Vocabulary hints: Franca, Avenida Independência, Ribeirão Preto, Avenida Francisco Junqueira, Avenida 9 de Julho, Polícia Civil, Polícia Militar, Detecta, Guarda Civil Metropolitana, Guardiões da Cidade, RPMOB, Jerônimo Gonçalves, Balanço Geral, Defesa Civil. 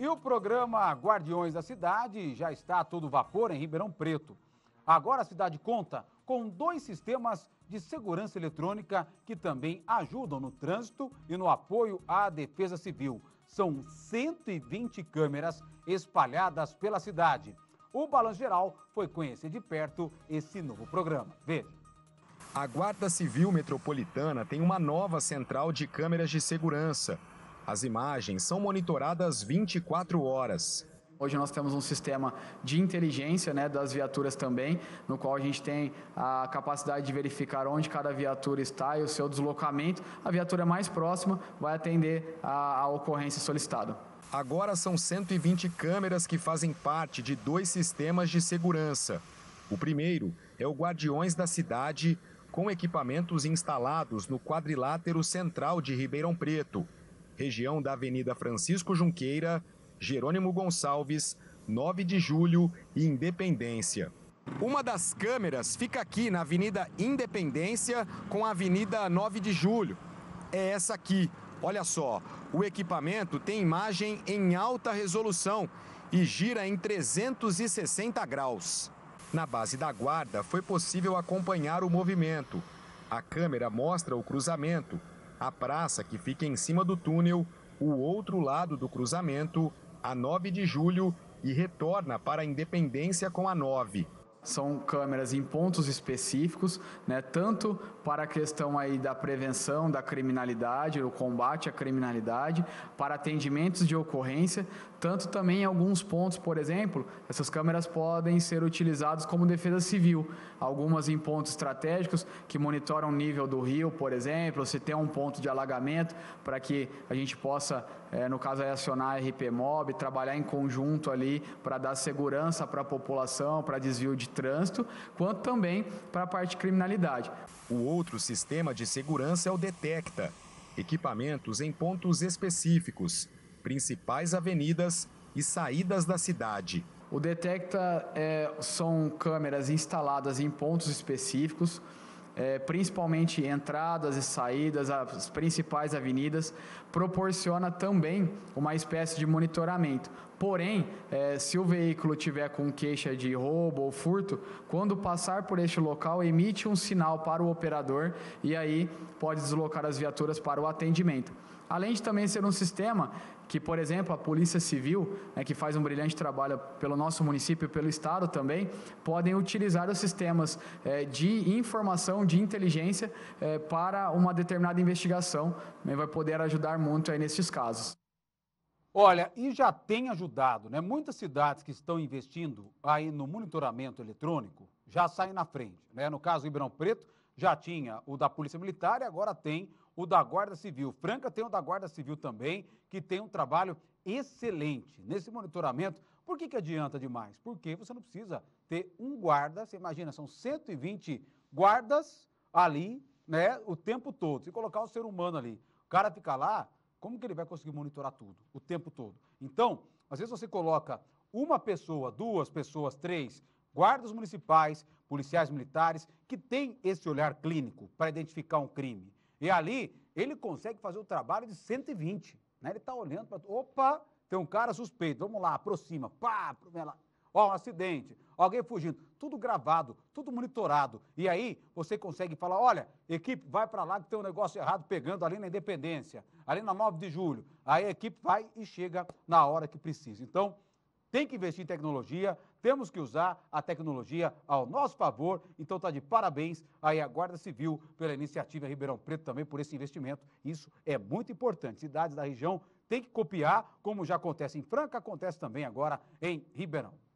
E o programa Guardiões da Cidade já está a todo vapor em Ribeirão Preto. Agora a cidade conta com 2 sistemas de segurança eletrônica que também ajudam no trânsito e no apoio à Defesa Civil. São 120 câmeras espalhadas pela cidade. O Balanço Geral foi conhecer de perto esse novo programa. Veja. A Guarda Civil Metropolitana tem uma nova central de câmeras de segurança. As imagens são monitoradas 24 horas. Hoje nós temos um sistema de inteligência, das viaturas também, no qual a gente tem a capacidade de verificar onde cada viatura está e o seu deslocamento. A viatura mais próxima vai atender a ocorrência solicitada. Agora são 120 câmeras que fazem parte de 2 sistemas de segurança. O primeiro é o Guardiões da Cidade, com equipamentos instalados no quadrilátero central de Ribeirão Preto, região da Avenida Francisco Junqueira, Jerônimo Gonçalves, 9 de Julho e Independência. Uma das câmeras fica aqui na Avenida Independência com a Avenida 9 de Julho. É essa aqui. Olha só, o equipamento tem imagem em alta resolução e gira em 360 graus. Na base da guarda foi possível acompanhar o movimento. A câmera mostra o cruzamento, a praça que fica em cima do túnel, o outro lado do cruzamento, a 9 de julho, e retorna para a Independência com a 9. São câmeras em pontos específicos, tanto para a questão aí da prevenção da criminalidade, o combate à criminalidade, para atendimentos de ocorrência, tanto também em alguns pontos, por exemplo, essas câmeras podem ser utilizadas como defesa civil, algumas em pontos estratégicos que monitoram o nível do rio, por exemplo, se tem um ponto de alagamento, para que a gente possa, no caso aí, acionar a RPMOB, trabalhar em conjunto ali para dar segurança para a população, para desvio de trânsito, quanto também para a parte de criminalidade. O outro sistema de segurança é o Detecta, equipamentos em pontos específicos, principais avenidas e saídas da cidade. O Detecta são câmeras instaladas em pontos específicos, principalmente entradas e saídas, as principais avenidas, proporciona também uma espécie de monitoramento. Porém, se o veículo tiver com queixa de roubo ou furto, quando passar por este local, emite um sinal para o operador e aí pode deslocar as viaturas para o atendimento. Além de também ser um sistema que, por exemplo, a Polícia Civil, que faz um brilhante trabalho pelo nosso município e pelo Estado também, podem utilizar os sistemas de informação, de inteligência, para uma determinada investigação. Vai poder ajudar muito aí nesses casos. Olha, e já tem ajudado, Muitas cidades que estão investindo aí no monitoramento eletrônico já saem na frente, No caso, Ribeirão Preto já tinha o da Polícia Militar e agora tem o da Guarda Civil. Franca tem o da Guarda Civil também, que tem um trabalho excelente nesse monitoramento. Por que adianta demais? Porque você não precisa ter um guarda, você imagina, são 120 guardas ali, o tempo todo. Se colocar o ser humano ali, o cara fica lá, como que ele vai conseguir monitorar tudo, o tempo todo? Então, às vezes você coloca uma pessoa, 2 pessoas, 3, guardas municipais, policiais militares, que tem esse olhar clínico para identificar um crime. E ali, ele consegue fazer o trabalho de 120, Ele está olhando para... Opa, tem um cara suspeito, vamos lá, aproxima, pá, ó, um acidente, alguém fugindo, tudo gravado, tudo monitorado. E aí, você consegue falar, olha, equipe, vai para lá que tem um negócio errado pegando ali na Independência, ali na 9 de julho. Aí a equipe vai e chega na hora que precisa. Então, tem que investir em tecnologia, temos que usar a tecnologia ao nosso favor. Então está de parabéns aí a Guarda Civil pela iniciativa Ribeirão Preto também por esse investimento. Isso é muito importante. Cidades da região têm que copiar, como já acontece em Franca, acontece também agora em Ribeirão.